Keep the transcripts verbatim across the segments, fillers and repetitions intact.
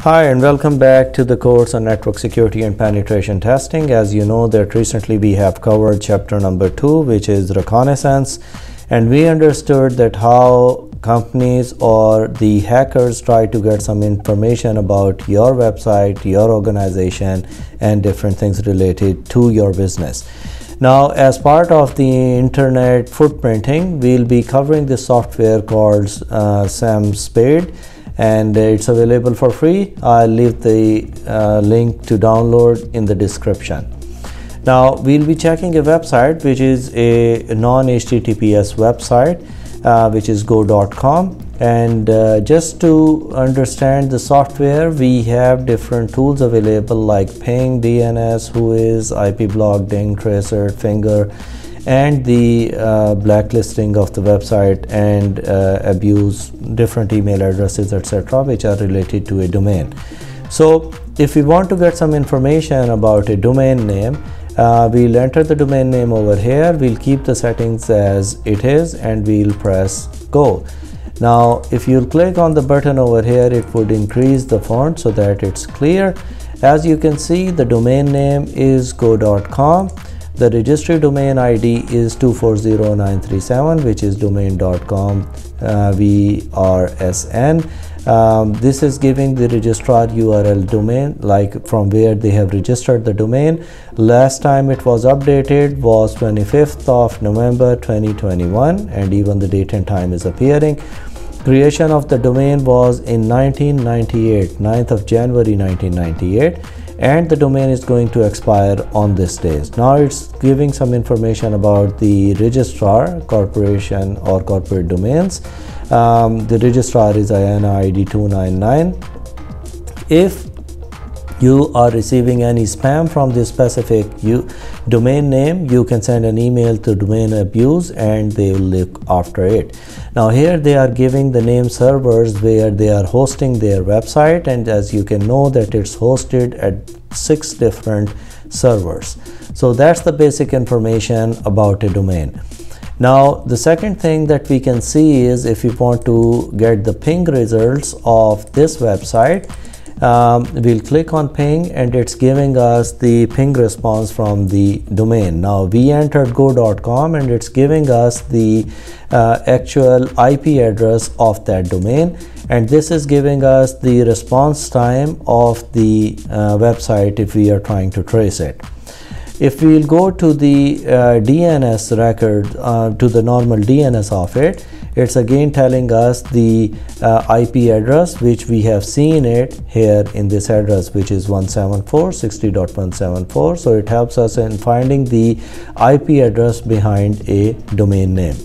Hi and welcome back to the course on network security and penetration testing. As you know that recently we have covered chapter number two, which is reconnaissance, and we understood that how companies or the hackers try to get some information about your website, your organization, and different things related to your business. Now, as part of the internet footprinting, we'll be covering this software called uh, Sam Spade, and it's available for free. I'll leave the uh, link to download in the description. Now, we'll be checking a website which is a non H T T P S website, uh, which is go dot com. And uh, just to understand the software, we have different tools available like ping, D N S, WHOIS, I P block, ding, tracer, finger, and the uh, blacklisting of the website and uh, abuse, different email addresses, et cetera, which are related to a domain. So if we want to get some information about a domain name, uh, we'll enter the domain name over here, we'll keep the settings as it is, and we'll press go. Now, if you click on the button over here, it would increase the font so that it's clear. As you can see, the domain name is go dot com. The registry domain I D is two four zero nine three seven, which is domain dot com uh, V R S N. Um, this is giving the registrar U R L domain, like from where they have registered the domain. Last time it was updated was twenty-fifth of November twenty twenty-one, and even the date and time is appearing. Creation of the domain was in nineteen ninety-eight, ninth of January nineteen ninety-eight. And the domain is going to expire on this date. Now it's giving some information about the registrar, corporation or corporate domains. Um, the registrar is I A N A I D two nine nine. If you are receiving any spam from this specific you, domain name, you can send an email to domain abuse and they will look after it. Now here they are giving the name servers where they are hosting their website, and as you can know that it's hosted at six different servers. So that's the basic information about a domain. Now the second thing that we can see is if you want to get the ping results of this website, Um, we'll click on ping and it's giving us the ping response from the domain. Now we entered go dot com and it's giving us the uh, actual I P address of that domain, and this is giving us the response time of the uh, website if we are trying to trace it. If we'll go to the uh, D N S record, uh, to the normal D N S of it, it's again telling us the uh, I P address, which we have seen it here in this address, which is one seventy-four dot sixty dot one seventy-four. So it helps us in finding the I P address behind a domain name.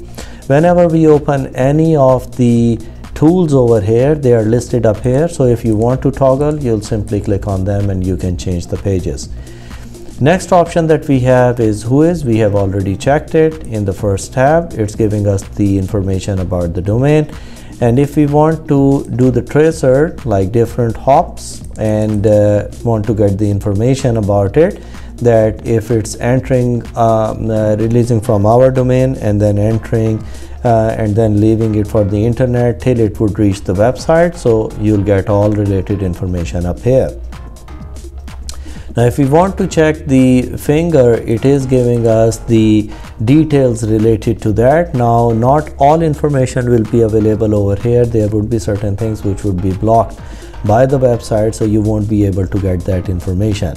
Whenever we open any of the tools over here, they are listed up here. So if you want to toggle, you'll simply click on them and you can change the pages. Next option that we have is WHOIS. We have already checked it in the first tab. It's giving us the information about the domain, and if we want to do the tracer, like different hops, and uh, want to get the information about it, that if it's entering um, uh, releasing from our domain and then entering uh, and then leaving it for the internet till it would reach the website, so you'll get all related information up here. Now if we want to check the finger, it is giving us the details related to that. Now not all information will be available over here. There would be certain things which would be blocked by the website, so you won't be able to get that information.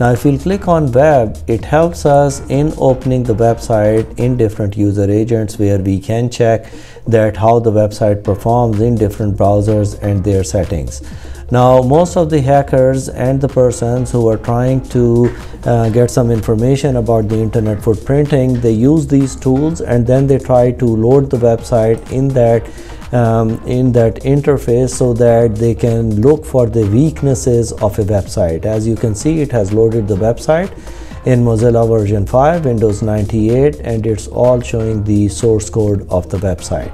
Now if we click on web, it helps us in opening the website in different user agents, where we can check that how the website performs in different browsers and their settings. Now most of the hackers and the persons who are trying to uh, get some information about the internet footprinting, they use these tools and then they try to load the website in that Um, in that interface so that they can look for the weaknesses of a website. As you can see, it has loaded the website in Mozilla version five, Windows ninety-eight, and it's all showing the source code of the website.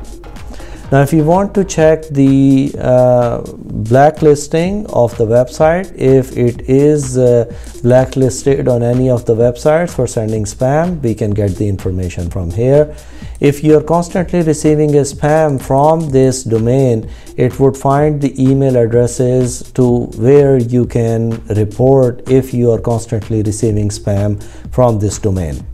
Now if you want to check the uh, blacklisting of the website, if it is uh, blacklisted on any of the websites for sending spam, we can get the information from here. If you are constantly receiving a spam from this domain, it would find the email addresses to where you can report if you are constantly receiving spam from this domain.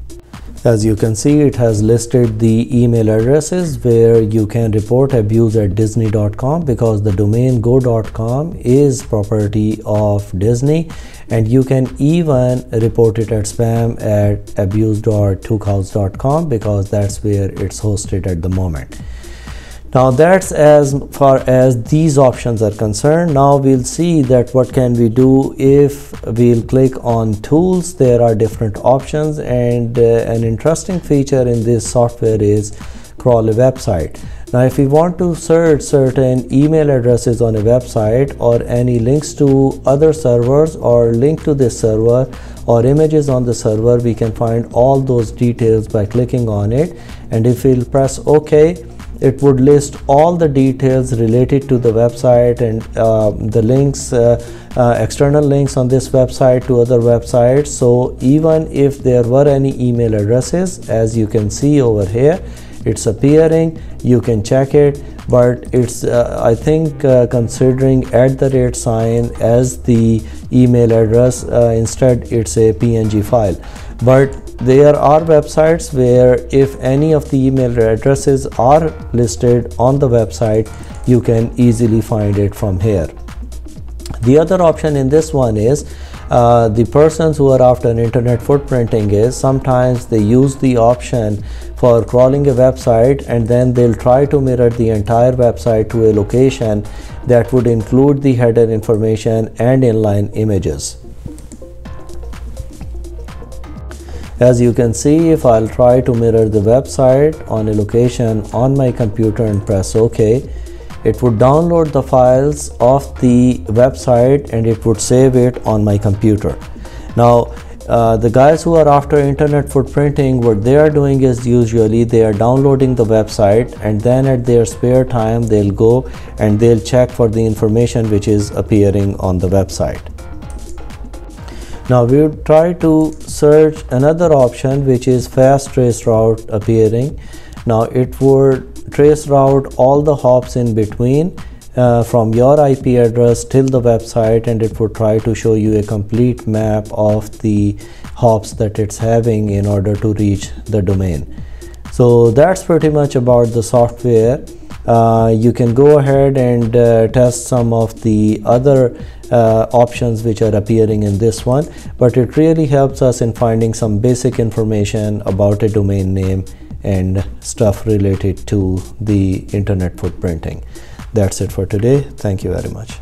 As you can see, it has listed the email addresses where you can report abuse at disney dot com, because the domain go dot com is property of Disney, and you can even report it at spam at abuse dot two cows dot com because that's where it's hosted at the moment. Now that's as far as these options are concerned. Now we'll see that what can we do if we'll click on tools. There are different options, and uh, an interesting feature in this software is crawl a website. Now if we want to search certain email addresses on a website, or any links to other servers, or link to this server, or images on the server, we can find all those details by clicking on it. And if we'll press OK, it would list all the details related to the website and uh, the links, uh, uh, external links on this website to other websites. So even if there were any email addresses, as you can see over here, it's appearing, you can check it, but it's uh, I think uh, considering at the rate sign as the email address, uh, instead it's a P N G file. But there are websites where if any of the email addresses are listed on the website, you can easily find it from here. The other option in this one is uh, the persons who are after internet footprinting is sometimes they use the option for crawling a website, and then they'll try to mirror the entire website to a location that would include the header information and inline images. As you can see, if I'll try to mirror the website on a location on my computer and press OK, it would download the files of the website and it would save it on my computer. Now, uh, the guys who are after internet footprinting, what they are doing is usually they are downloading the website, and then at their spare time, they'll go and they'll check for the information which is appearing on the website. Now we would try to search another option, which is fast trace route appearing. Now it would trace route all the hops in between uh, from your I P address till the website, and it would try to show you a complete map of the hops that it's having in order to reach the domain. So that's pretty much about the software. Uh, you can go ahead and uh, test some of the other uh, options which are appearing in this one, but it really helps us in finding some basic information about a domain name and stuff related to the internet footprinting. That's it for today. Thank you very much.